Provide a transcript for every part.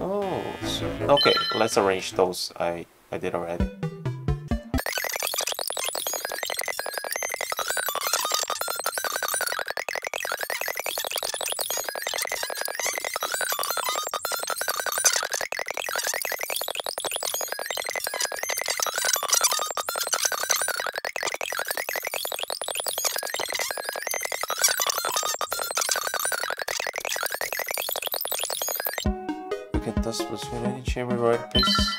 Oh, okay, let's arrange those. I did already. Chamber right piece.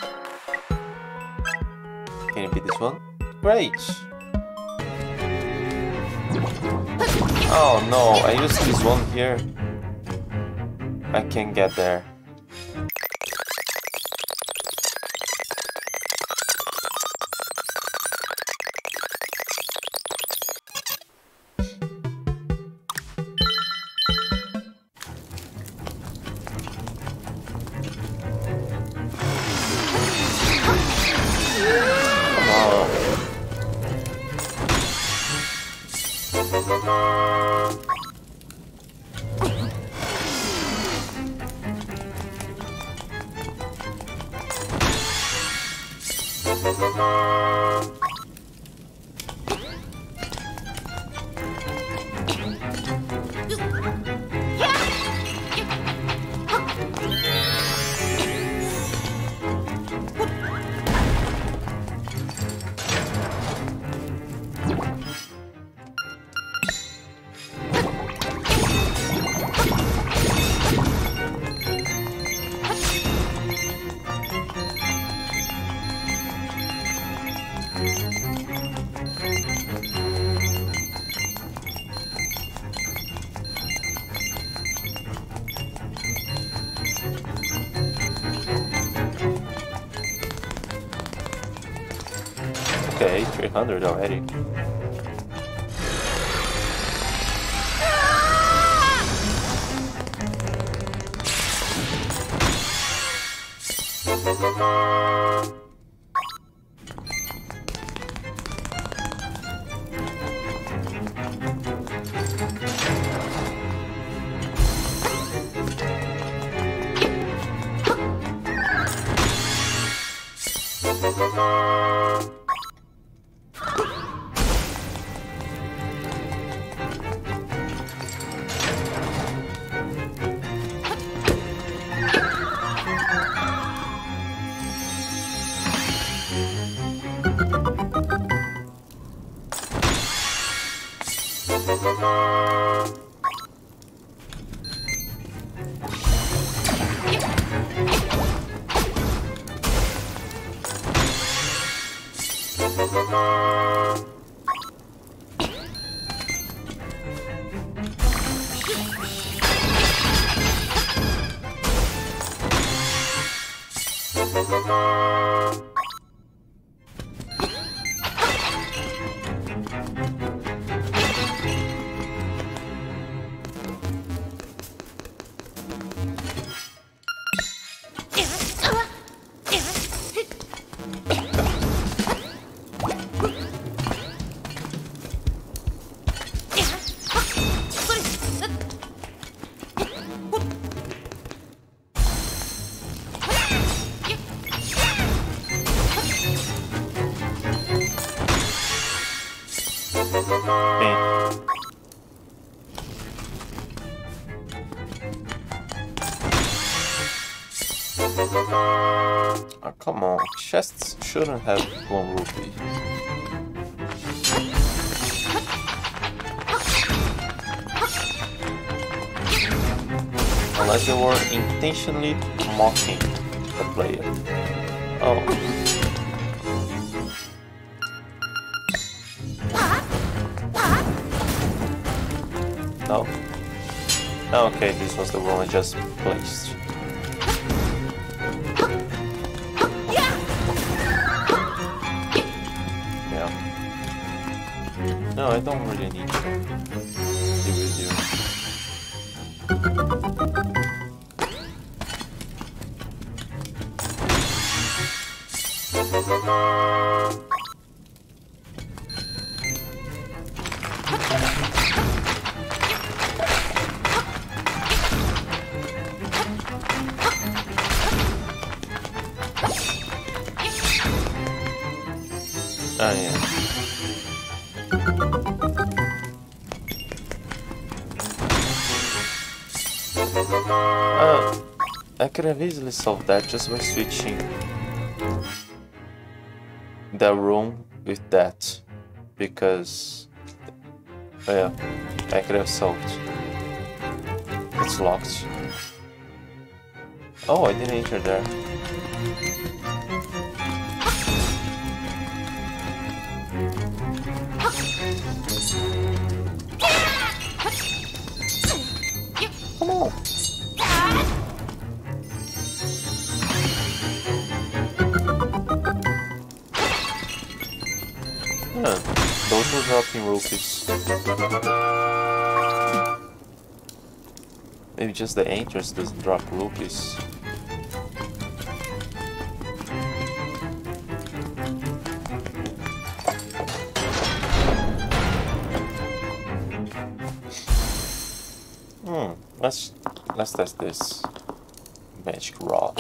Can it be this one? Great! Oh no, I used this one here. I can't get there. Okay, 300 already. Chests shouldn't have 1 rupee. Unless you were intentionally mocking the player. Oh. No? Okay, this was the one I just placed. No, I don't really need to deal with you. I could have easily solved that just by switching the room with that, because yeah, I could have solved. It's locked. Oh, I didn't enter there. Come on. Huh. Those were dropping rupees. Maybe just the entrance doesn't drop rupees. Let's test this magic rod.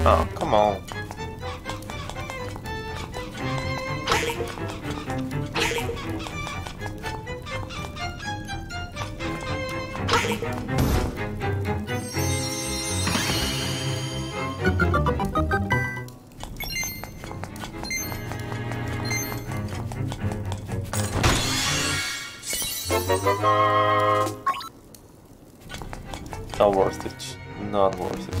Oh, come on. Not worth it. Not worth it.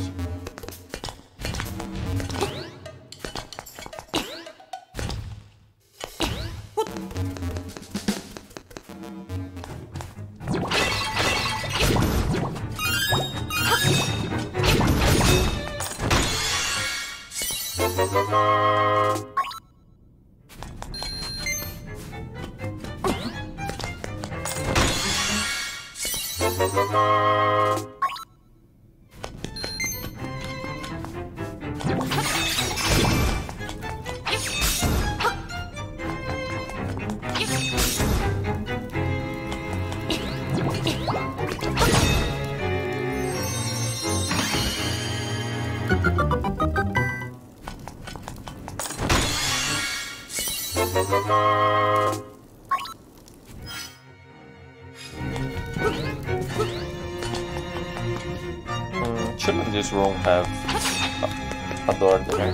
Shouldn't this room have a door there?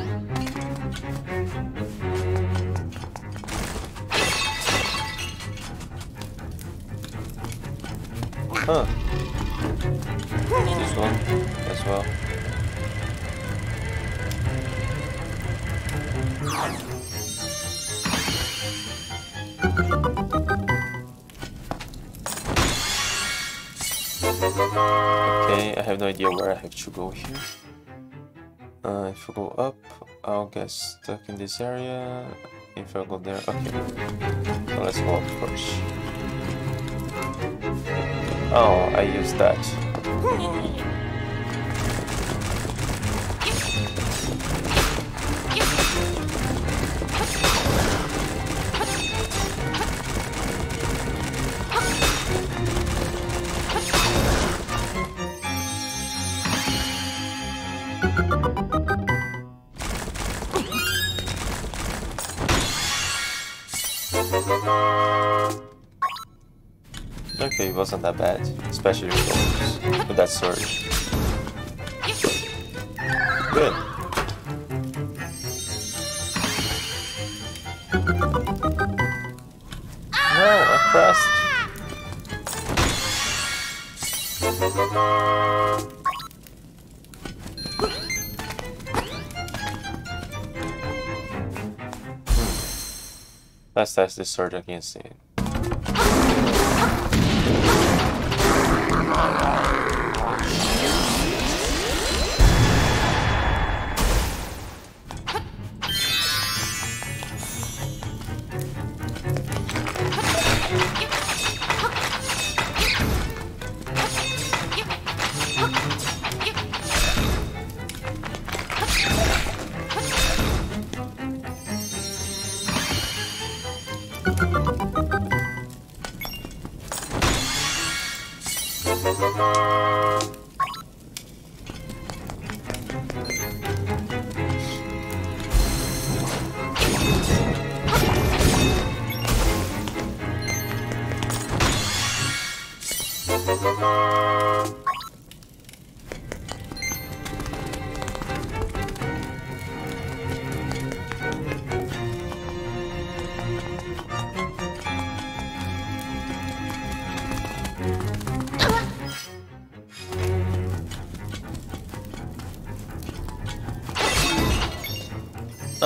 Huh. This one as well. Okay, I have no idea where I have to go here. If I go up, I'll get stuck in this area. If I go there, okay. So let's go up first. Oh, I used that. Okay, it wasn't that bad, especially with that sword. Good. No, I pressed. Let's test this sword against it.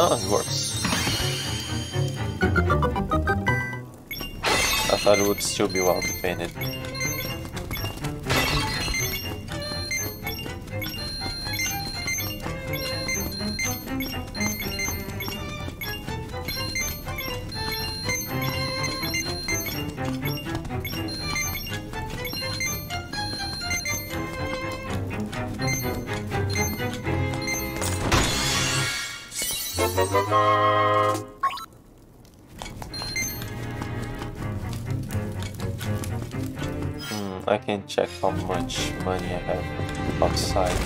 Oh, it works. I thought it would still be well defended. I can check how much money I have outside.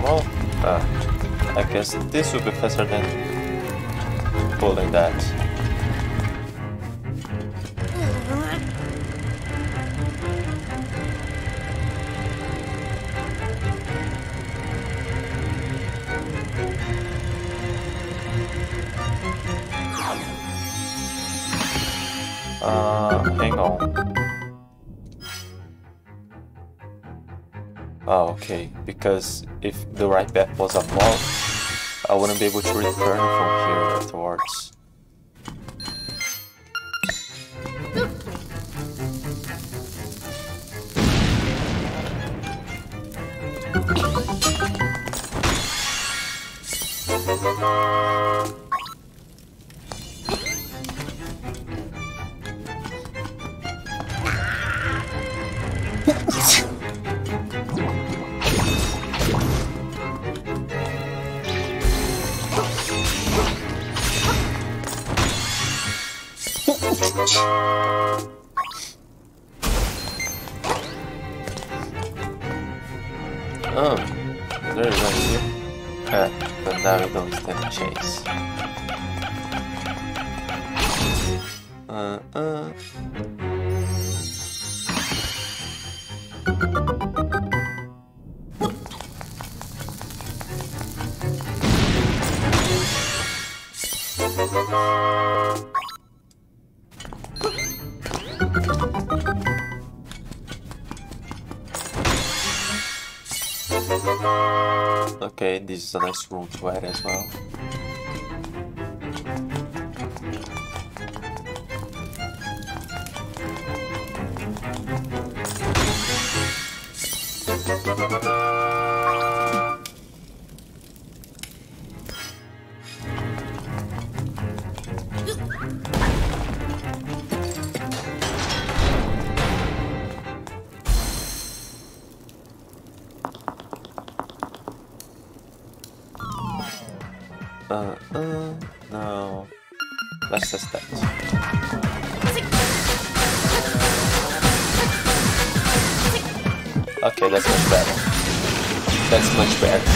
Well, I guess this will be faster than pulling that. Hang on. Oh, okay, because if the right path was a vault, I wouldn't be able to return from here afterwards. Oh, there is one here. But now we don't stand a chance. Okay, this is a nice room to add as well. No. Let's just that. Okay, that's much better. That's much better.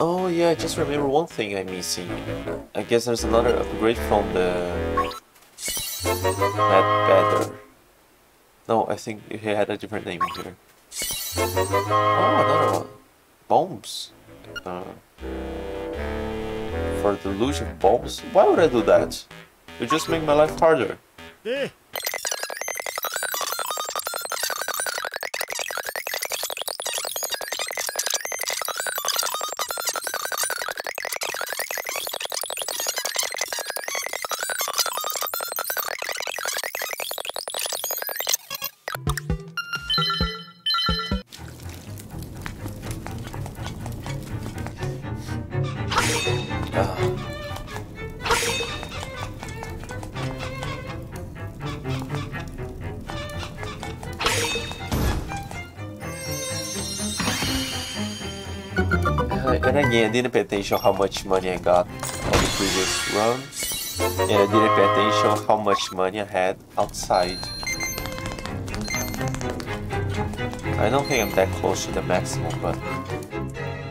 Oh yeah, I just remember one thing I'm missing. I guess there's another upgrade from the... Bedbetter. No, I think he had a different name here. Oh, another one. Bombs. For the illusion of bombs? Why would I do that? You just make my life harder. And again, I didn't pay attention how much money I got on the previous run, and I didn't pay attention how much money I had outside. I don't think I'm that close to the maximum, but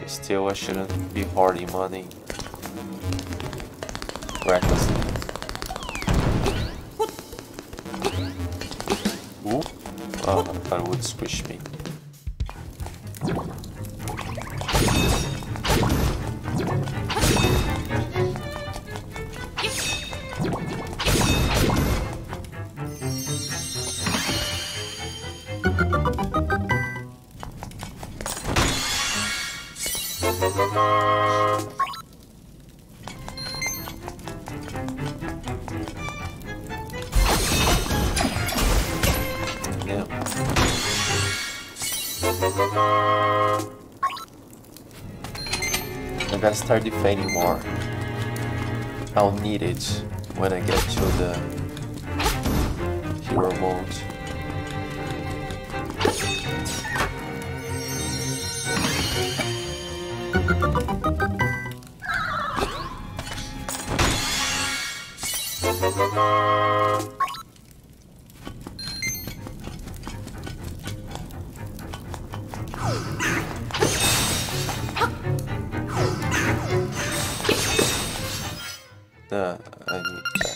still I shouldn't be hoarding money recklessly. Ooh, oh, I thought it would squish me. I gotta start defending more. I'll need it when I get to the hero mode. I need that.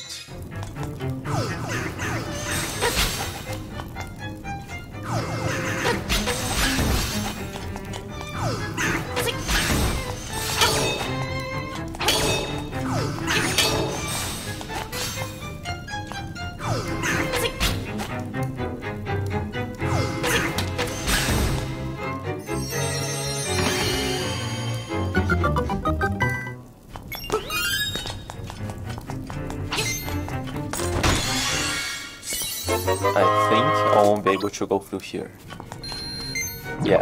Able to go through here. Yeah.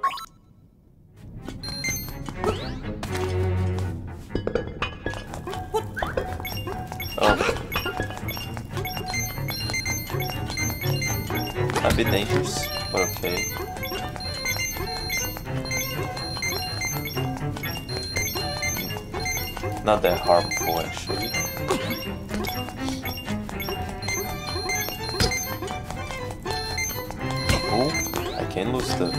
Dangerous, but okay. Not that harmful, actually. Oh, I can lose the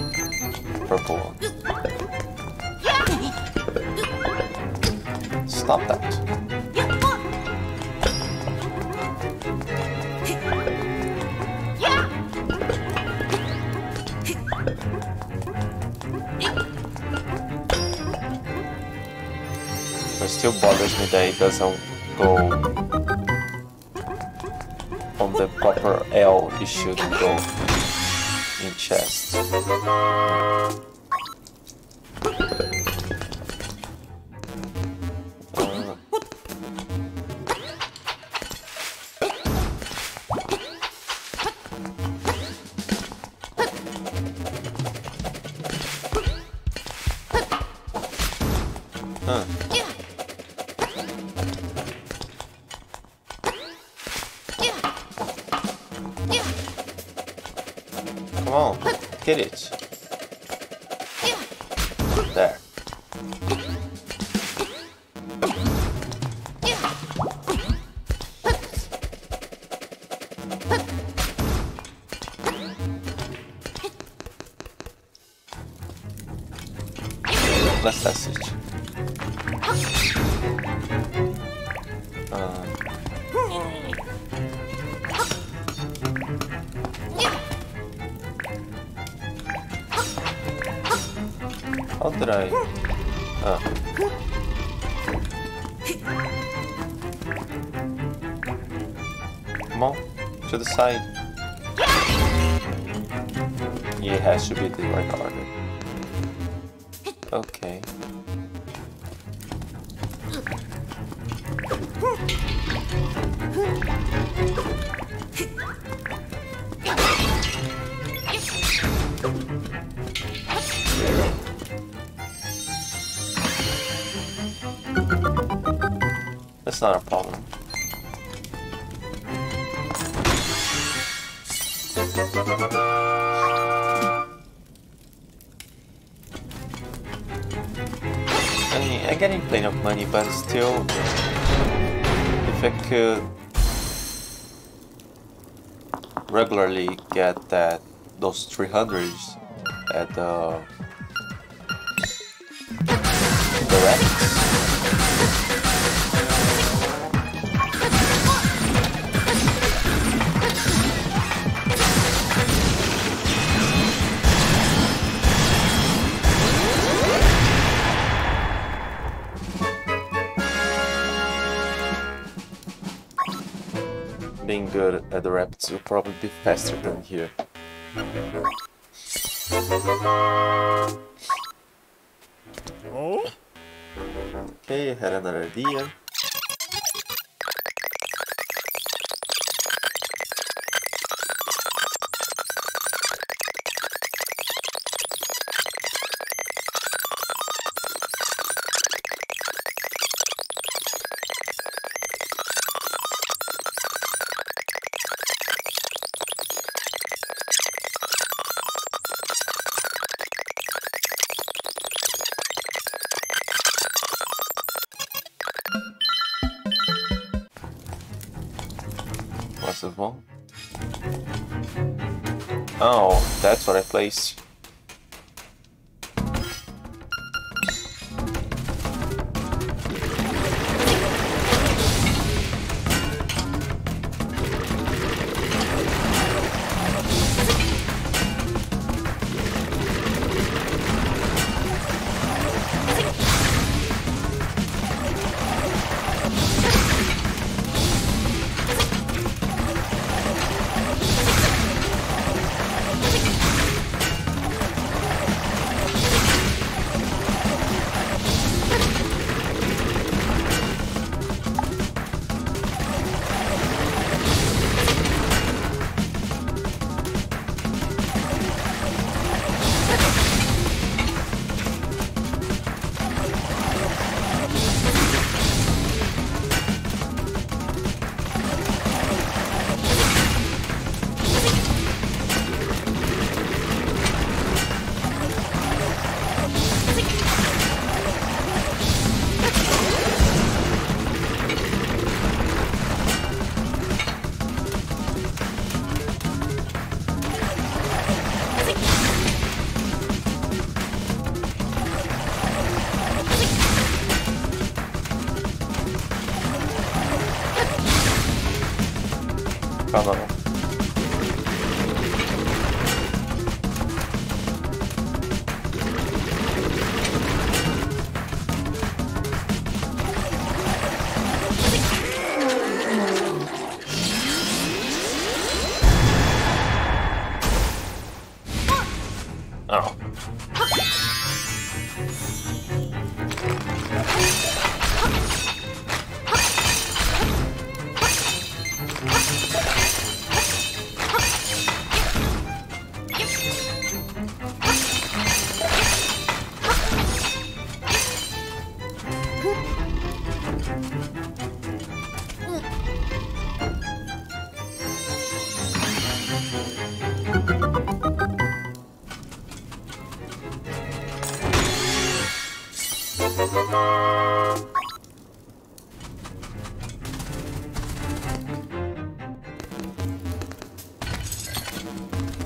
purple one. Stop that. Still bothers me that it doesn't go on the proper L it should go in chest. Come on, get it. There. Let's test it. How did I? Come on, to the side. Yeah, it has to be the right order. Okay. That's not a problem. I mean, I'm getting plenty of money, but still, if I could regularly get that those 300s at the racks. Being good at the rapids will probably be faster than here. Okay, I had another idea. Of all. Oh, that's what I placed. cover.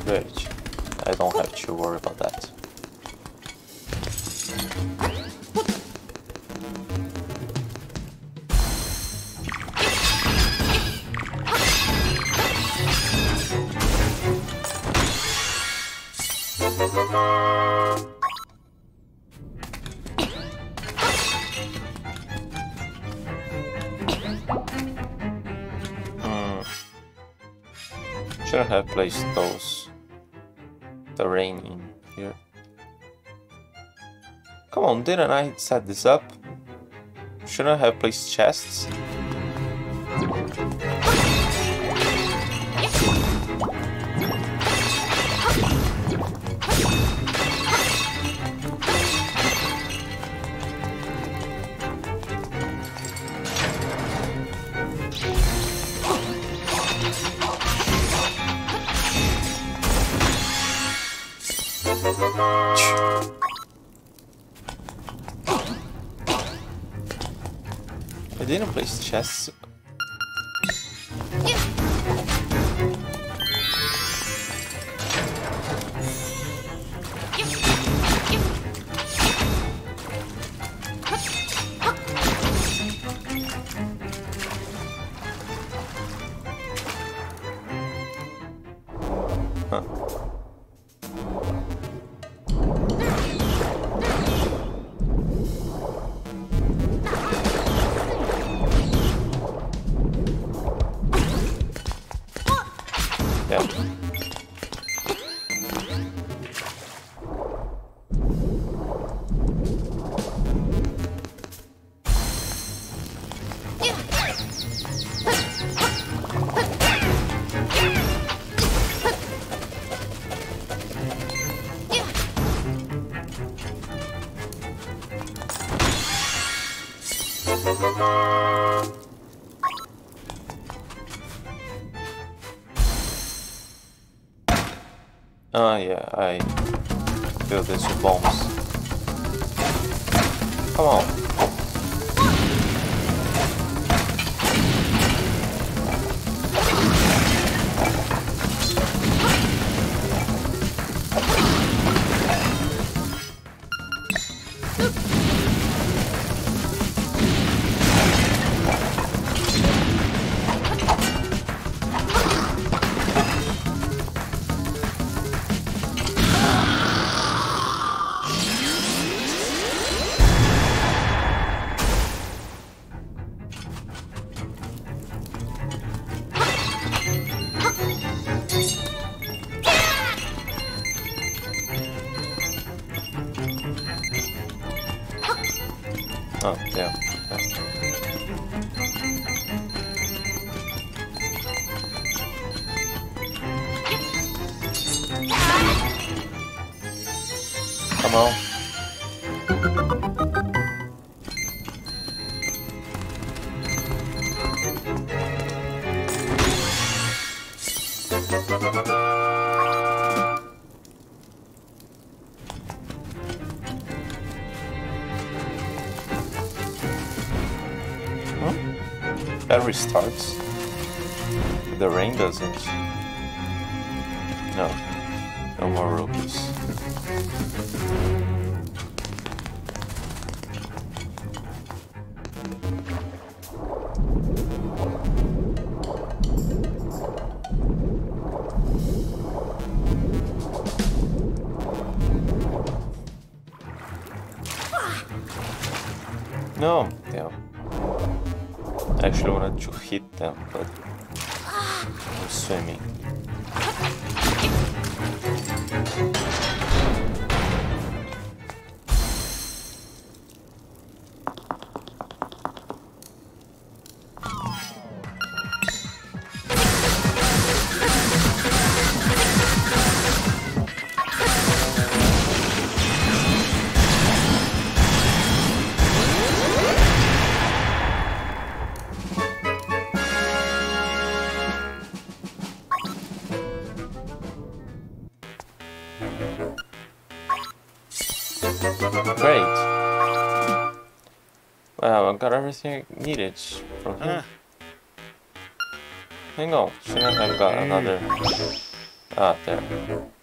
Great. I don't have to worry about that. Should have placed those terrain in here. Come on, didn't I set this up? Shouldn't I have placed chests? I didn't place chests. Yeah, I fill this with bombs. Come on. Oh, yeah. Come on. That restarts. The rain doesn't. No. No more rupees. No, yeah. I actually wanted to hit them, but I'm swimming. Everything needed from him. Hang on, I've got another. Ah, there.